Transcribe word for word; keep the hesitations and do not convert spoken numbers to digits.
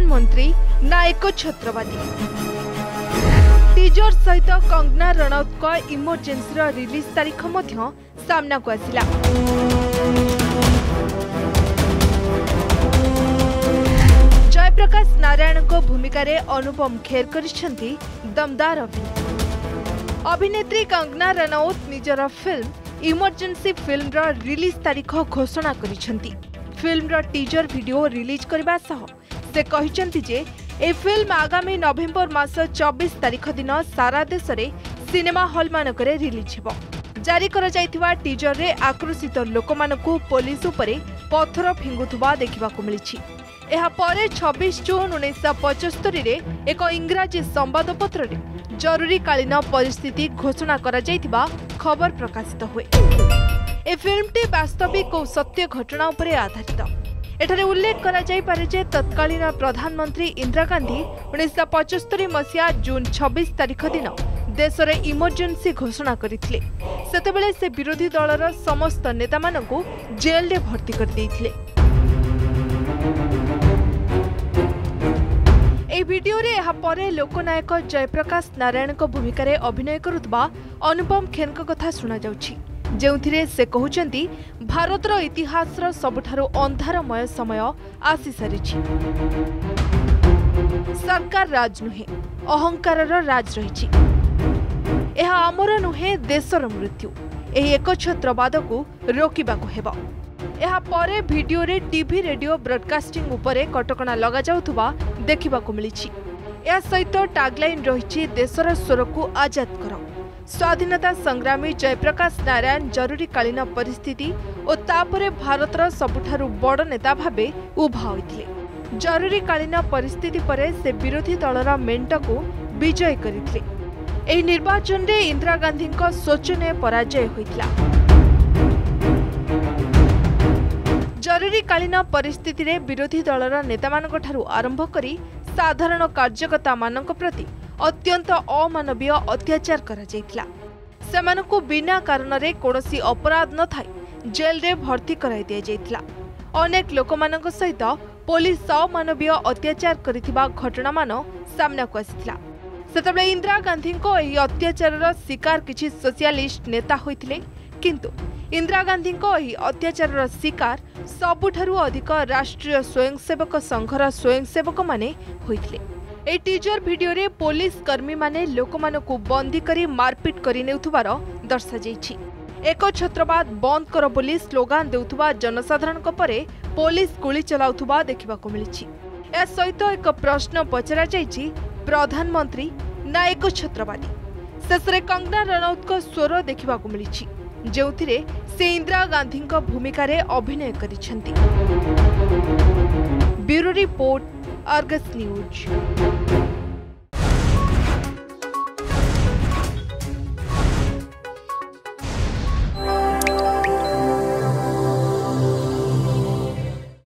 प्रधानमंत्री ना एक छत्रवादी टीजर सहित कंगना रणौत इमरजेंसी रिलीज तारीख सामना को आसिला। जयप्रकाश नारायण को भूमिका रे अनुपम खेर करिसेंती दमदार अभिनय। अभिनेत्री कंगना रनौत निजरा फिल्म इमरजेंसी फिल्म रा रिलीज तारीख घोषणा करिसेंती। फिल्म रा टीजर वीडियो रिलीज करबा सह से कहिसेंती जे ए फिल्म आगामी नवेम्बर मास चौबीस तारीख दिन सारा देश रे सिनेमा हॉल मानक रे रिलीज हेबो। जारी करा जाइथिबा टीजर रे आक्रोशित लोक मानकू पुलिस उपरे पत्थर फिंगुथुबा देखिबा को मिलिछि। एहा परे छब्बीस जून उन्नीस पचस्तरी रे एक इंग्राजी संवादपत्र रे जरूरीकालीन परिस्थिति घोषणा करा जाइथिबा खबर प्रकाशित हुए। ए फिल्मटी वास्तविक और सत्य घटना उपरे आधारित। एठारे उल्लेख करा जाय पारे जे तत्कालीन प्रधानमंत्री इंदिरा गांधी उन्नीस पचस्तरी मसीहा जून छब्बीस तारिख दिन देश में इमरजेंसी घोषणा करते सेतबेले से विरोधी दलर समस्त नेता मानकू जेल रे भर्ती कर देइथिले। ए वीडियो रे एहा परे लोकनायक जयप्रकाश नारायण को भूमिका रे अभिनय करुतबा अनुपम खेर को कथा सुना जाउछि, जेउथिरे से कहउचंती भारतर इतिहास रो सबठारो अंधारमय समय आसी सारिछि। सरकार राज नुहे, अहंकार रो राज रहिछि। यह आमर नुहे देशर मृत्यु। यही एक छत्रवाद को रोकवा हे। भिडियो रे टीवी रेडियो ब्रडकास्टिंग उपरे कटकणा लग जाउथुबा देखिबा को मिलिछि। या सहित टैगलाइन रहिछि देशर स्वर को आजाद कर। स्वाधीनता संग्रामी जयप्रकाश नारायण जरूरीकालीन परिस्थिति और तापरे भारतर सबुठारु बड़ नेता भाबे उभा होइथिले। जरूरीकालीन परिस्थिति परे से विरोधी दलर मेंट को विजय करिथिले। एही निर्वाचन रे इंदिरा गांधी शोचनीय पराजय होइतला। जरूरीकालीन परिस्थिति रे विरोधी दलर नेतामानक ठारु आरंभ करी साधारण कार्यकर्ता मानक प्रति अत्यंत अमानवीय अत्याचार करा जाइतला। सेमानकु बिना कारण रे कोनोसी अपराध न थाई जेल रे भर्ती कराई दिया जाइतला। अनेक लोकमानक सहित पुलिस अमानवीय अत्याचार करिथिबा घटना मान सामना को आसितला। सेतबेले इंदिरा गांधी को यह अत्याचार शिकार किसी सोशलिस्ट नेता होइथिले, किंतु इंदिरा गांधी को यह अत्याचार शिकार सबुठारु अधिक राष्ट्रीय स्वयंसेवक संघर स्वयंसेवक माने होइथिले। ए टीजर वीडियो रे पुलिस कर्मी माने लोकमानकु बंदी करी मारपीट करि नेउथुबार दर्शा जाइछि। एक छत्रवाद बंद कर बोली स्लोगान देउथुबा जनसाधारण परे पुलिस गोली चलाउथुबा देखिबा को मिलिछि। ए सहित एक प्रश्न पचरा जाइछि, प्रधानमंत्री ना एक छत्रवादी। शेषे कंगना रनौत को स्वर देखा मिली, जो से इंदिरा गांधी भूमिका रे अभिनय करिसेंती। Bureau report, Argus news.